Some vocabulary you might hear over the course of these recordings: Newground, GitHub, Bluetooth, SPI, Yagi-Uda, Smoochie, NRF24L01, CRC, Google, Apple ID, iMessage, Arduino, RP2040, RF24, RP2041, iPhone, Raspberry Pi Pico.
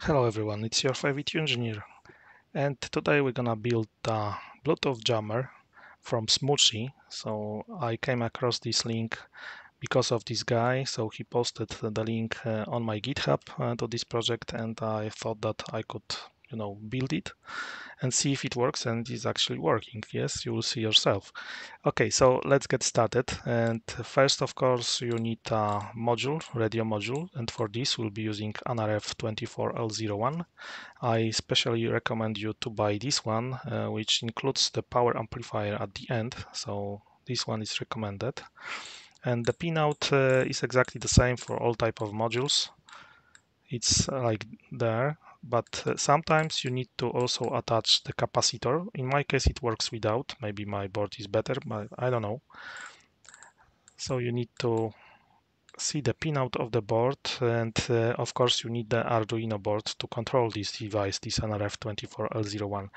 Hello everyone, it's your favorite engineer, and today we're gonna build a Bluetooth jammer from Smoochie. So I came across this link because of this guy, so he posted the link on my GitHub to this project, and I thought that I could, you know, build it and see if it works, and it is actually working. Yes, you will see yourself. Okay, so let's get started. And first, of course, you need a module, radio module, and for this we'll be using NRF24L01. I especially recommend you to buy this one, which includes the power amplifier at the end, so this one is recommended. And the pinout is exactly the same for all type of modules. It's like there, but sometimes you need to also attach the capacitor. In my case it works without, maybe my board is better, but I don't know. So you need to see the pinout of the board, and of course you need the Arduino board to control this device, this NRF24L01.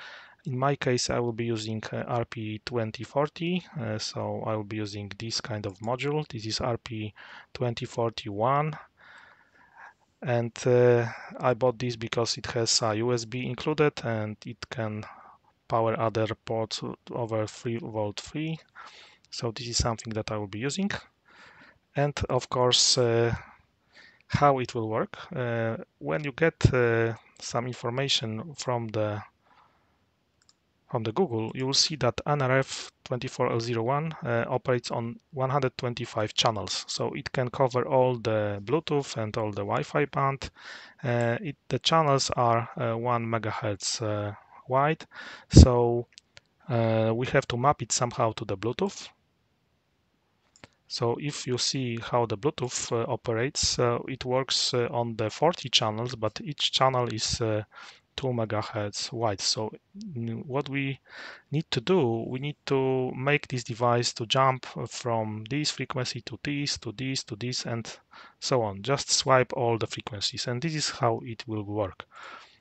In my case I will be using RP2040, so I will be using this kind of module. This is RP2041. And I bought this because it has a USB included and it can power other ports over 3V. So this is something that I will be using. And of course, how it will work. When you get some information from the Google, you will see that NRF24L01 operates on 125 channels, so it can cover all the Bluetooth and all the Wi-Fi band. The channels are 1 megahertz wide, so we have to map it somehow to the Bluetooth. So if you see how the Bluetooth operates, it works on the 40 channels, but each channel is 2 megahertz wide. So what we need to do, we need to make this device to jump from this frequency to this, to this, to this, and so on. Just swipe all the frequencies, and this is how it will work.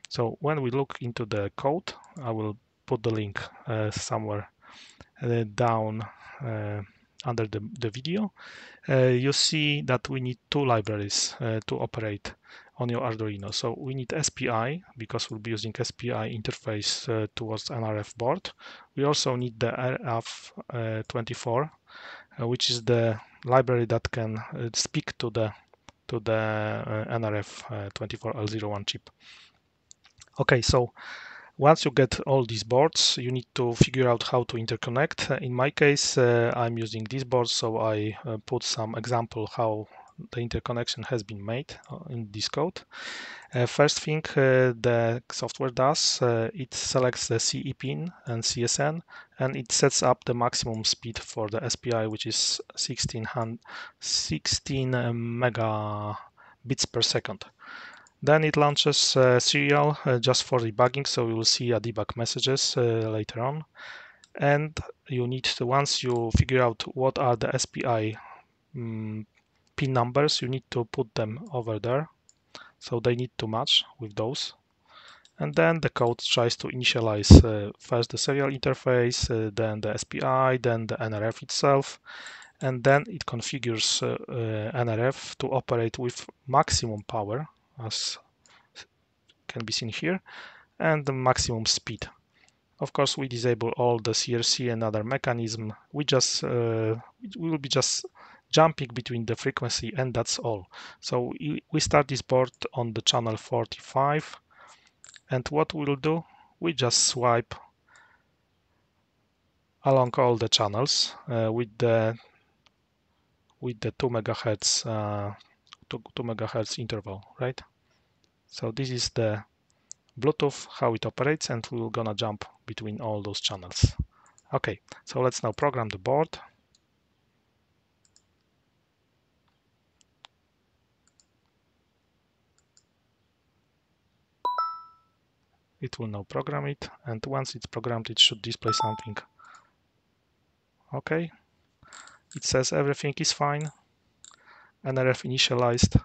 So when we look into the code, I will put the link somewhere down under the video. You see that we need two libraries to operate on your Arduino. So we need SPI, because we'll be using SPI interface towards NRF board. We also need the RF24, which is the library that can speak to the NRF24L01 chip. Okay, so once you get all these boards, you need to figure out how to interconnect. In my case, I'm using this board, so I put some example how the interconnection has been made in this code. First thing the software does, it selects the CE pin and CSN, and it sets up the maximum speed for the SPI, which is 16 megabits per second. Then it launches serial just for debugging, so you will see a debug messages later on. And you need to, once you figure out what are the SPI pin numbers, you need to put them over there, so they need to match with those. And then the code tries to initialize first the serial interface, then the SPI, then the NRF itself, and then it configures NRF to operate with maximum power, as can be seen here, and the maximum speed. Of course, we disable all the CRC and other mechanism. We will be just jumping between the frequency, and that's all. So we start this board on the channel 45, and what we'll do, we just swipe along all the channels with the 2 megahertz 2 megahertz interval, right? So this is the Bluetooth, how it operates, and we're gonna jump between all those channels. Okay, so let's now program the board. It will now program it, and once it's programmed, it should display something. Okay, it says everything is fine. NRF initialized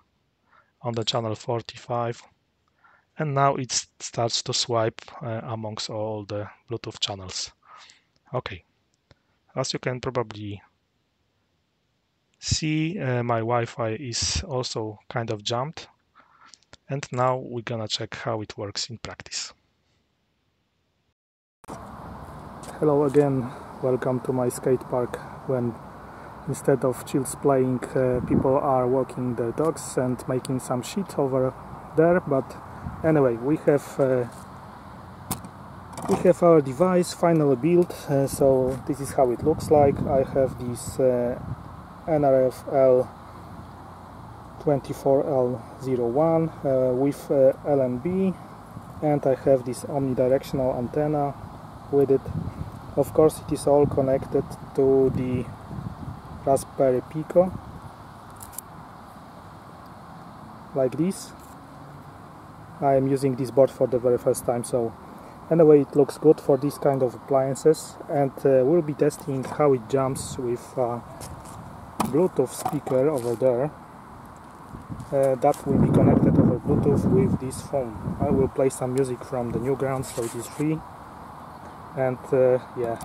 on the channel 45, and now it starts to swipe amongst all the Bluetooth channels. Okay, as you can probably see, my Wi-Fi is also kind of jumped. And now we're gonna check how it works in practice. Hello again, welcome to my skate park, when instead of children playing, people are walking their dogs and making some shit over there. But anyway, we have our device finally built, so this is how it looks like. I have this NRF24L01 with LNB, and I have this omnidirectional antenna with it. Of course, it is all connected to the Raspberry Pico, like this. I am using this board for the very first time, so anyway, it looks good for these kind of appliances, and we'll be testing how it jumps with Bluetooth speaker over there. That will be connected over Bluetooth with this phone. I will play some music from the Newground, so it is free. And yeah,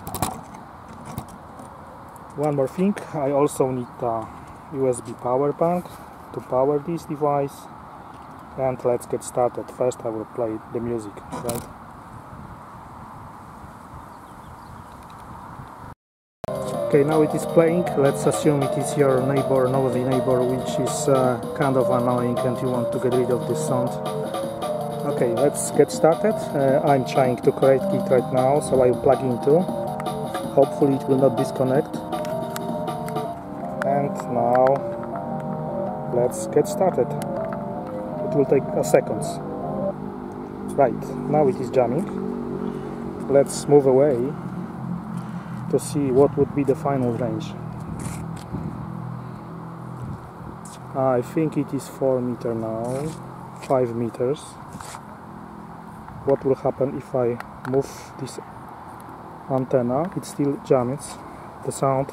one more thing, I also need a USB power bank to power this device. And let's get started. First I will play the music, right? Okay, now it is playing. Let's assume it is your neighbor, noisy neighbor, which is kind of annoying and you want to get rid of this sound. Okay, let's get started. I'm trying to create it right now, so I'll plug in too. Hopefully it will not disconnect. And now let's get started. It will take a second. Right, now it is jamming. Let's move away to see what would be the final range. I think it is 4 meters now, 5 meters. What will happen if I move this antenna? It still jams the sound.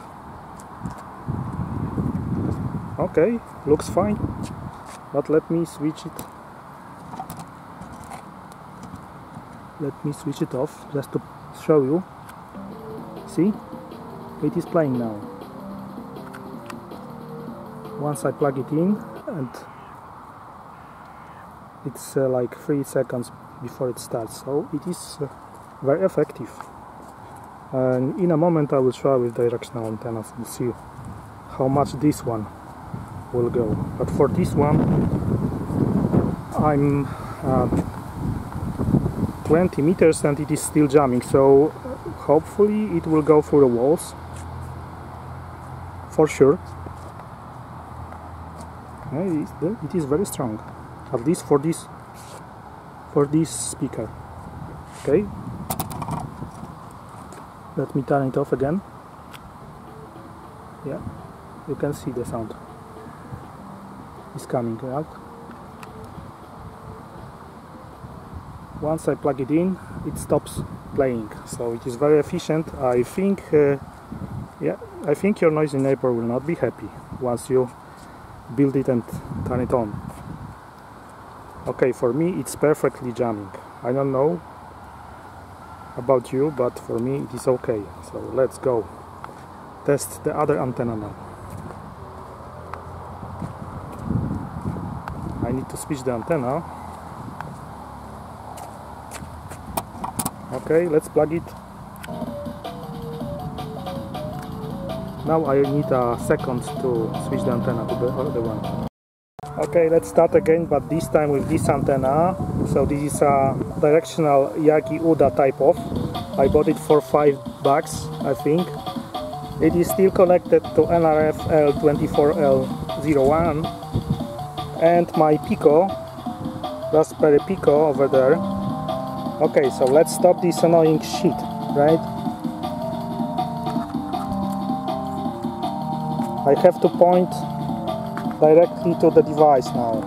Okay, looks fine, but let me switch it. Let me switch it off just to show you. See? It is playing now. Once I plug it in, and it's like 3 seconds before it starts, so it is very effective. And in a moment I will try with directional antennas and see how much this one will go. But for this one I'm 20 meters and it is still jamming, so hopefully it will go through the walls, for sure. It is very strong, at least for this speaker. Okay, let me turn it off again. Yeah, you can see the sound is coming out. Once I plug it in, it stops playing, so it is very efficient. I think I think your noisy neighbor will not be happy once you build it and turn it on. Okay, for me it's perfectly jamming. I don't know about you, but for me it is okay. So let's go test the other antenna now. I need to switch the antenna. Okay, let's plug it. Now I need a second to switch the antenna to the other one. Okay, let's start again, but this time with this antenna. So this is a directional Yagi-Uda type of. I bought it for $5, I think. It is still connected to NRF24L01 and my Pico, Raspberry Pico over there. Okay, so let's stop this annoying shit, right? I have to point directly to the device now.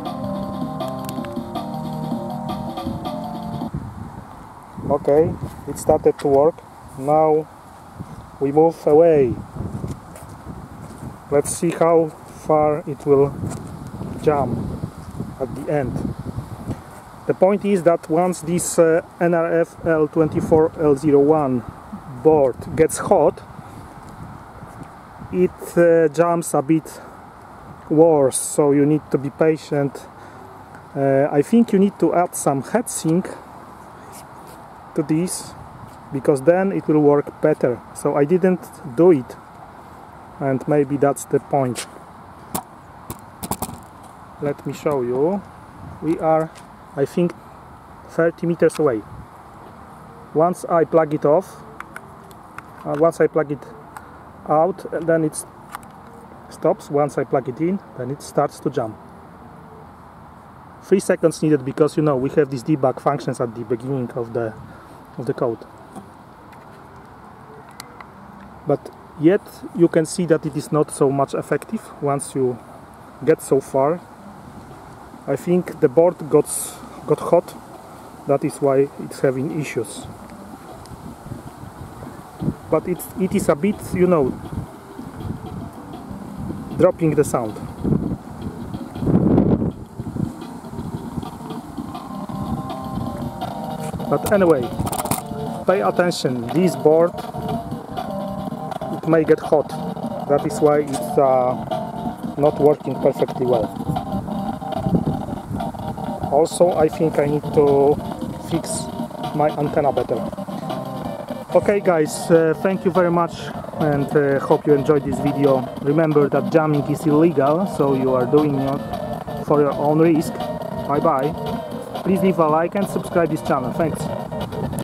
Okay, it started to work. Now we move away. Let's see how far it will jump at the end. The point is that once this NRF24L01 board gets hot, it jumps a bit worse, so you need to be patient I think you need to add some heatsink to this, because then it will work better. So I didn't do it, and maybe that's the point. Let me show you. We are, I think, 30 meters away. Once I plug it off, once I plug it out, then it stops. Once I plug it in, then it starts to jump. 3 seconds needed, because you know we have these debug functions at the beginning of the code. But yet you can see that it is not so much effective once you get so far. I think the board got hot. That is why it's having issues. But it is a bit, you know, dropping the sound. But anyway, pay attention, this board, it may get hot. That is why it's not working perfectly well. Also, I think I need to fix my antenna better. Okay guys, thank you very much, and hope you enjoyed this video. Remember that jamming is illegal, so you are doing it for your own risk. Bye bye. Please leave a like and subscribe this channel. Thanks.